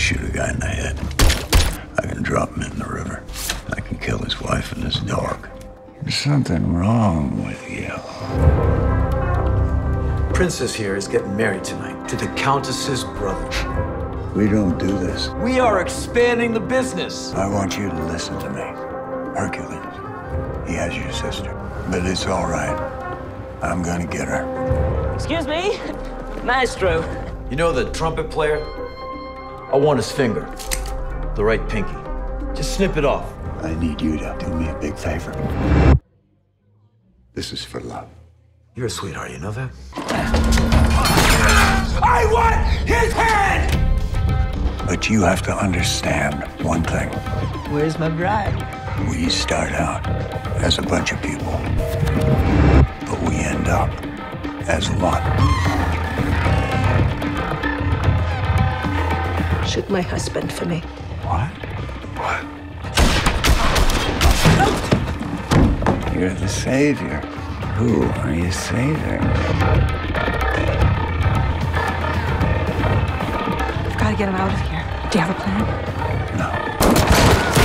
shoot a guy in the head. I can drop him in the river. I can kill his wife and his dog. There's something wrong with you. Princess here is getting married tonight to the Countess's brother. We don't do this. We are expanding the business. I want you to listen to me. Hercules, he has your sister, but it's all right. I'm gonna get her. Excuse me? Maestro. You know the trumpet player? I want his finger, the right pinky. Just snip it off. I need you to do me a big favor. This is for love. You're a sweetheart, you know that? I want his head! But you have to understand one thing. Where's my bride? We start out as a bunch of people, but we end up as a lot. Shoot my husband for me. What? What? Oh. You're the savior. Who are you saving? Get him out of here. Do you have a plan? No.